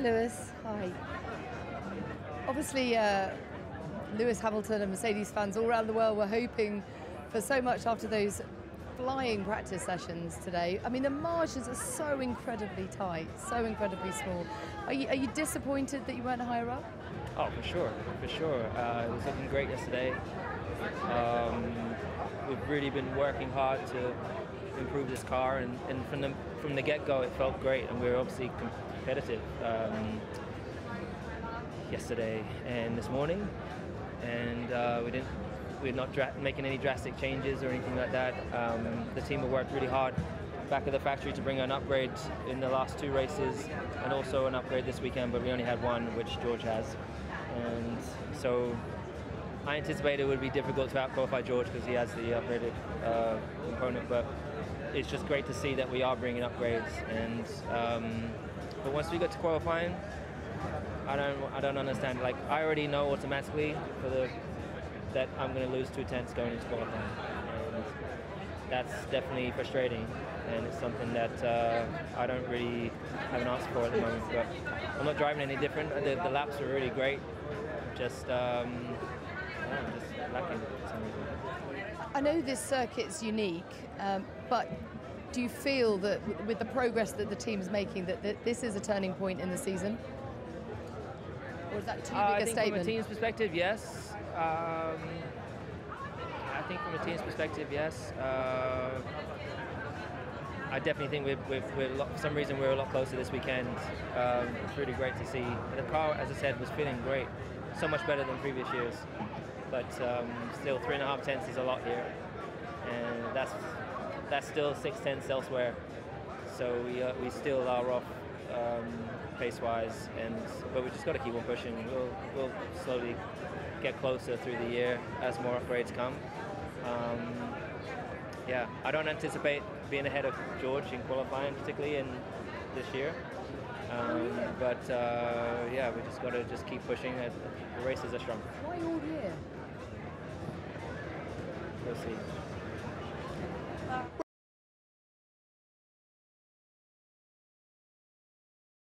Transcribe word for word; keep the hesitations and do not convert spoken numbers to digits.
Hi Lewis, hi. Obviously uh, Lewis Hamilton and Mercedes fans all around the world were hoping for so much after those flying practice sessions today. I mean, the margins are so incredibly tight, so incredibly small. Are you, are you disappointed that you weren't higher up? Oh, for sure, for sure. Uh, it was looking great yesterday. Um, we've really been working hard to improve this car, and, and from the, from the get-go it felt great, and we were obviously competitive um, yesterday and this morning, and uh, we didn't, we're not dra making any drastic changes or anything like that. Um, the team have worked really hard back at the factory to bring an upgrade in the last two races, and also an upgrade this weekend, but we only had one, which George has, and so I anticipated it would be difficult to out-qualify George because he has the upgraded uh, component, but it's just great to see that we are bringing upgrades. And um, but once we get to qualifying, I don't, I don't understand. Like, I already know automatically for the that I'm going to lose two tenths going into qualifying. And that's definitely frustrating, and it's something that uh, I don't really have an answer for at the moment. But I'm not driving any different. The, the laps are really great. Just. Um, I know this circuit's unique, um, but do you feel that w with the progress that the team's making, that, that this is a turning point in the season? Or is that too uh, big I a think statement? From a team's perspective, yes. Um, I think from a team's perspective, yes. Uh, I definitely think we're, we're, we're a lot, for some reason we're a lot closer this weekend. Um, it's really great to see. The car, as I said, was feeling great. So much better than previous years. But um, still, three and a half tenths is a lot here, and that's that's still six tenths elsewhere. So we uh, we still are off um, pace-wise, and but we just got to keep on pushing. We'll we'll slowly get closer through the year as more upgrades come. Um, yeah, I don't anticipate being ahead of George in qualifying, particularly in this year. Um, but uh, yeah, we just got to just keep pushing. The races are strong. Why all year? We'll see.